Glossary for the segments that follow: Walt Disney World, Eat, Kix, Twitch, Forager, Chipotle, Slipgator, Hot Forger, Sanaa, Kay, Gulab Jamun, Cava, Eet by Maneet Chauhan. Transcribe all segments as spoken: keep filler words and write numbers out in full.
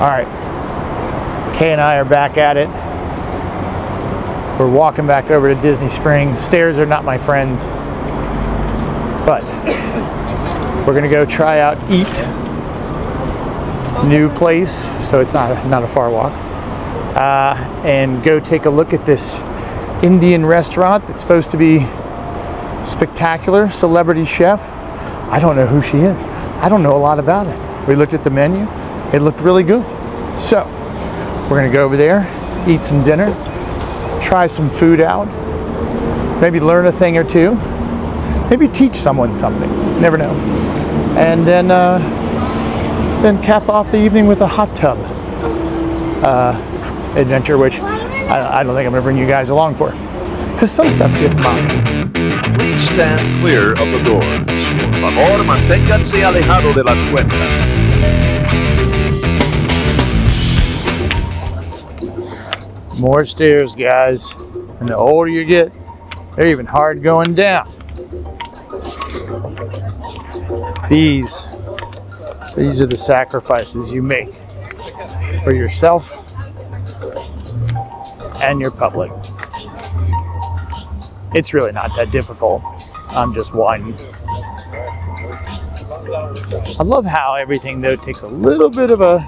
Alright, Kay and I are back at it. We're walking back over to Disney Springs. Stairs are not my friends, but we're gonna go try out Eat, new place, so it's not a, not a far walk, uh, and go take a look at this Indian restaurant that's supposed to be spectacular. Celebrity chef. I don't know who she is. I don't know a lot about it. We looked at the menu. It looked really good. So we're gonna go over there, eat some dinner, try some food out, maybe learn a thing or two, maybe teach someone something, never know. And then, uh, then cap off the evening with a hot tub uh, adventure, which I, I don't think I'm gonna bring you guys along for, because some stuff's just mine. Please stand clear of the doors. Por favor, manténganse alejado de las puertas. More stairs, guys, and the older you get, they're even hard going down. These, these are the sacrifices you make for yourself and your public. It's really not that difficult. I'm just whining. I love how everything, though, takes a little bit of a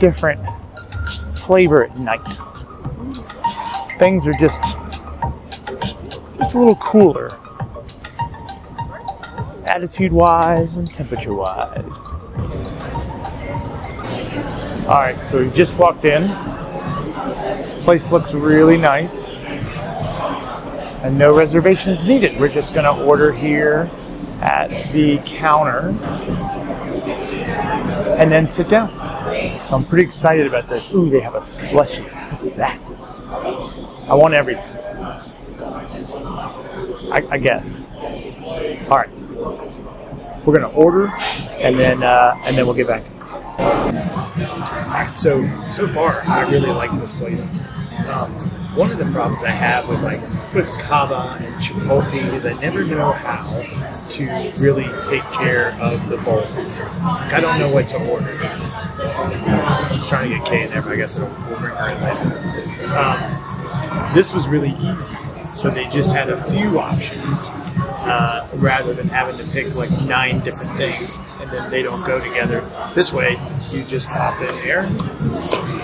different flavor at night. Things are just, just a little cooler, attitude-wise and temperature-wise. All right, so we just walked in. Place looks really nice, and no reservations needed. We're just gonna order here at the counter and then sit down. So I'm pretty excited about this. Ooh, they have a slushie. What's that? I want everything. I, I guess. All right, we're gonna order, and then uh, and then we'll get back. All right. So so far, I really like this place. Um, one of the problems I have with like with Cava and Chipotle is I never know how to really take care of the bowl. Like, I don't know what to order. I was trying to get Kay in there, but I guess it'll we'll bring her in later. Um, this was really easy. So they just had a few options uh, rather than having to pick like nine different things and then they don't go together. This way, you just pop in there,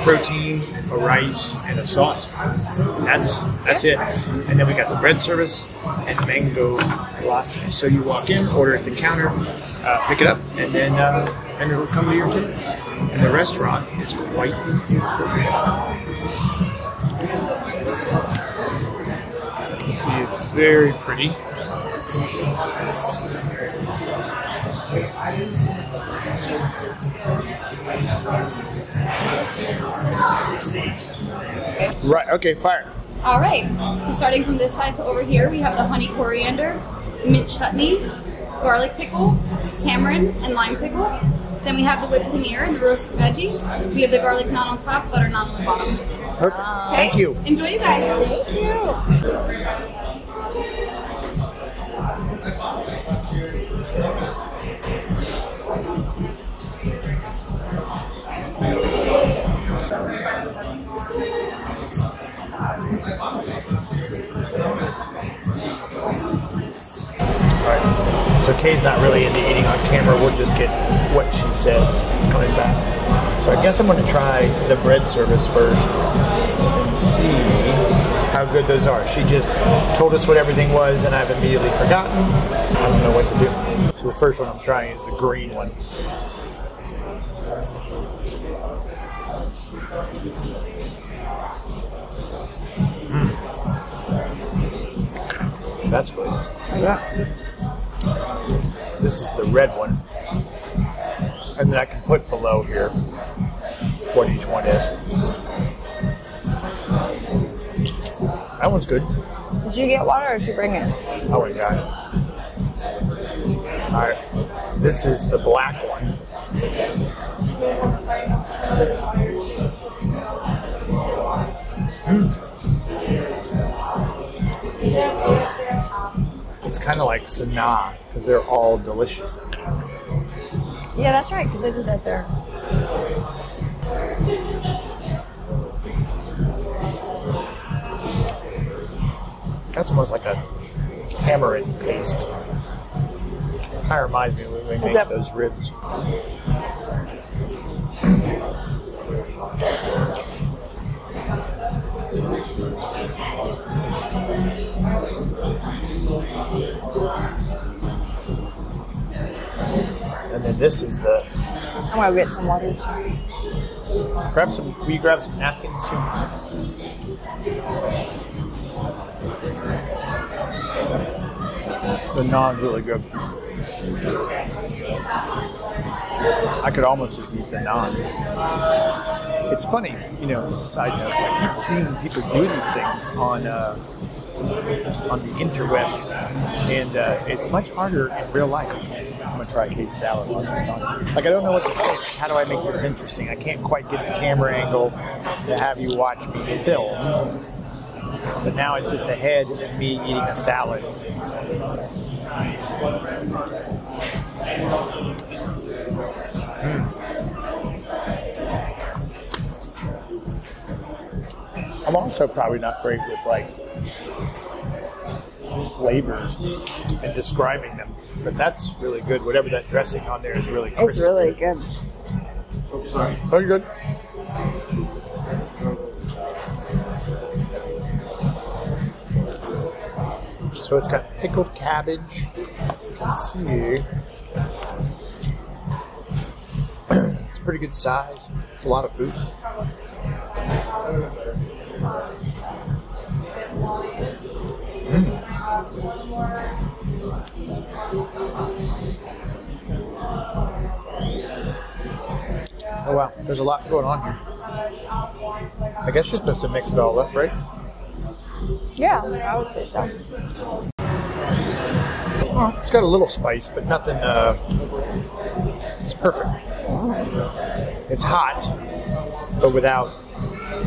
protein, a rice, and a sauce. That's that's it. And then we got the bread service and mango lassi. So you walk in, order at the counter, uh, pick it up, and then uh, and it'll come to your table. And the restaurant is quite beautiful. See, it's very pretty. Right, okay, fire. All right, so starting from this side to over here, we have the honey coriander, mint chutney, garlic pickle, tamarind, and lime pickle. Then we have the whipped paneer and the roasted veggies. We have the garlic naan on top, butter naan on the bottom. Perfect. Okay. Thank you. Enjoy, you guys. Thank you. All right. So Kay's not really into eating on camera. We'll just get what she says coming back. So I guess I'm going to try the bread service first and see how good those are. She just told us what everything was and I've immediately forgotten. I don't know what to do. So the first one I'm trying is the green one. Mm. That's good. Yeah. This is the red one. And then I can put below here what each one is. That one's good. Did you get water or did you bring it? Oh, we got it. All right, this is the black one. Mm. It's kind of like Sanaa because they're all delicious. Yeah, that's right, because I did that there. That's almost like a tamarind paste. Kind of reminds me of when we made that... those ribs. And then this is the... I'm gonna get some water. Grab some, will you grab some napkins too? The naan's really good. I could almost just eat the naan. It's funny, you know, side note, I keep seeing people do these things on uh, on the interwebs, and uh, it's much harder in real life. I'm going to try Kay's salad on this naan. Like, I don't know what to say. How do I make this interesting? I can't quite get the camera angle to have you watch me film. But now it's just a head of me eating a salad. Mm. I'm also probably not great with like flavors and describing them, but that's really good. Whatever that dressing on there is really crispy. It's really good. Oh, sorry. Very good. So it's got pickled cabbage. You can see. It's a pretty good size. It's a lot of food. Mm. Oh wow, there's a lot going on here. I guess you're supposed to mix it all up, right? Yeah, I would say so. Oh, it's got a little spice, but nothing, uh, it's perfect. It's hot, but without,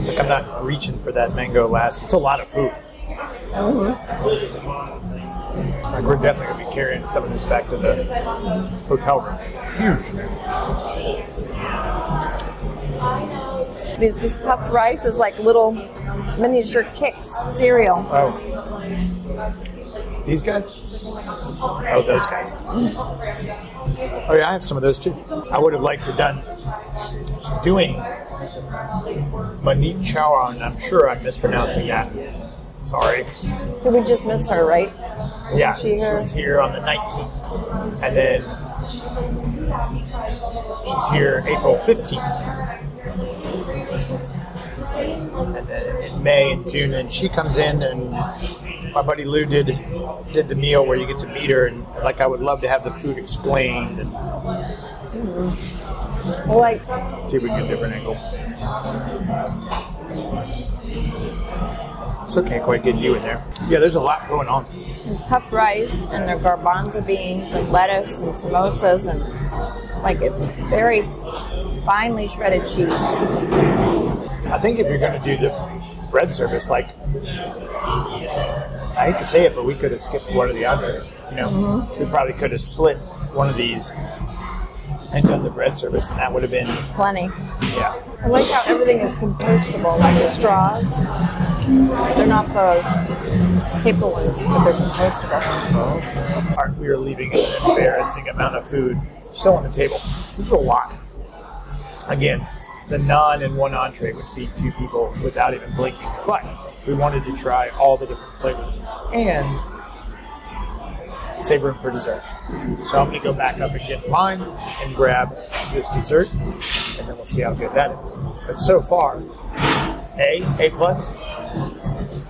like I'm not reaching for that mango last. It's a lot of food. Mm-hmm. Like we're definitely going to be carrying some of this back to the hotel room. Huge. This, this puffed rice is like little... miniature Kix cereal. Oh. These guys? Oh, those guys. Mm. Oh yeah, I have some of those too. I would have liked to done doing Maneet Chauhan. I'm sure I'm mispronouncing that. Sorry. Did we just miss her, right? Isn't yeah, she, she was here on the nineteenth. And then she's here April fifteenth. And then in May and June, and she comes in, and my buddy Lou did did the meal where you get to meet her, and like I would love to have the food explained. And mm-hmm. Like, see if we can get a different angle. Still can't quite get you in there. Yeah, there's a lot going on. And puffed rice, and their garbanzo beans, and lettuce, and samosas, and like a very finely shredded cheese. I think if you're going to do the bread service, like, I hate to say it, but we could have skipped one of the entrees, you know? Mm-hmm. We probably could have split one of these and done the bread service, and that would have been... plenty. Yeah. I like how everything is compostable, like the straws. They're not the paper ones, but they're compostable. All right, we are leaving an embarrassing amount of food still on the table. This is a lot. Again... the naan and one entree would feed two people without even blinking. But we wanted to try all the different flavors and save room for dessert. So I'm going to go back up and get mine and grab this dessert, and then we'll see how good that is. But so far, A, A plus.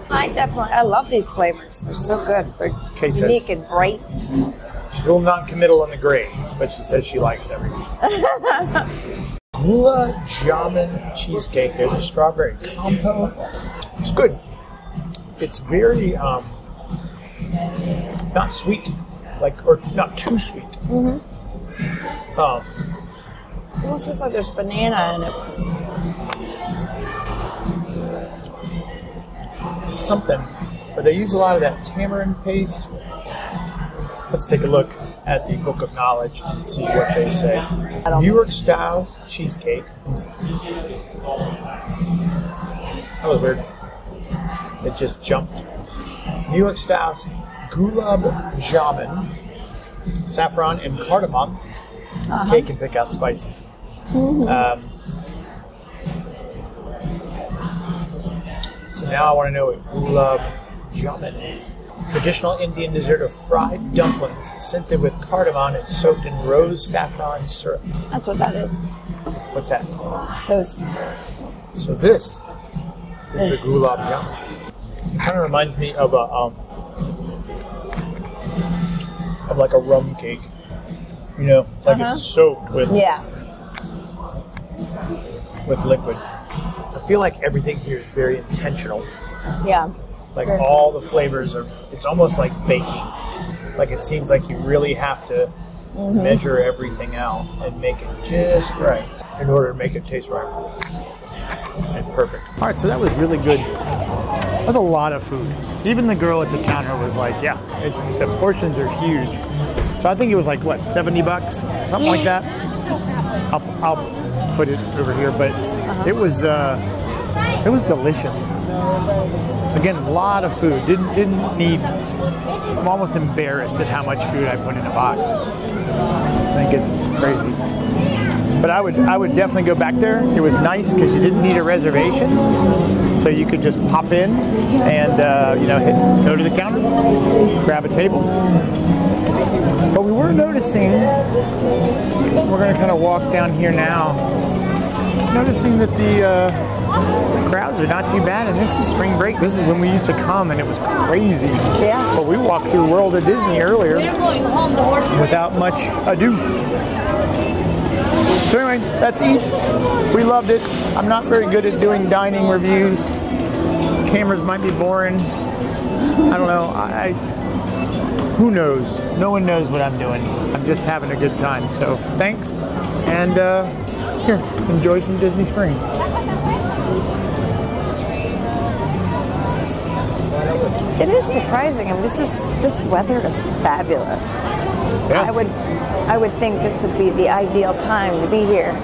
I definitely, I love these flavors. They're so good. They're Kay unique says, and bright. She's a little non-committal in the grade, but she says she likes everything. Gulab Jamun cheesecake. There's a strawberry combo. It's good. It's very um, not sweet, like or not too sweet. Mm-hmm. Um, it almost tastes like there's banana in it. Something, but they use a lot of that tamarind paste. Let's take a look at the Book of Knowledge and see what they say. New York Styles cheesecake. That was weird. It just jumped. New York Style's Gulab Jamun, saffron and cardamom. Uh-huh. Kay can pick out spices. Mm-hmm. um, so now I want to know what Gulab Jamun is. Traditional Indian dessert of fried dumplings scented with cardamom and soaked in rose saffron syrup. That's what that is. What's that? Those. So this is the Gulab Jamun. Kind of reminds me of a um, of like a rum cake. You know, like uh-huh. it's soaked with yeah. with liquid. I feel like everything here is very intentional. Yeah. Like all the flavors are, it's almost like baking. Like it seems like you really have to mm-hmm. measure everything out and make it just right in order to make it taste right and perfect. All right, so that was really good. That's a lot of food. Even the girl at the counter was like, yeah, it, the portions are huge. So I think it was like, what, seventy bucks? Something like that. I'll, I'll put it over here, but uh-huh. it was, uh, it was delicious. Again, a lot of food. Didn't didn't need. I'm almost embarrassed at how much food I put in a box. I think it's crazy. But I would I would definitely go back there. It was nice because you didn't need a reservation, so you could just pop in and uh, you know hit go to the counter, grab a table. But we were noticing. We're gonna kind of walk down here now. Noticing that the, uh, the crowds are not too bad, and this is spring break. This is when we used to come, and it was crazy. Yeah. But we walked through World of Disney earlier without much ado. So anyway, that's Eat. We loved it. I'm not very good at doing dining reviews. Cameras might be boring. I don't know. I. Who knows? No one knows what I'm doing. I'm just having a good time. So thanks, and. Uh, Here, enjoy some Disney Springs. It is surprising, and this is this weather is fabulous. Yeah. I would I would think this would be the ideal time to be here.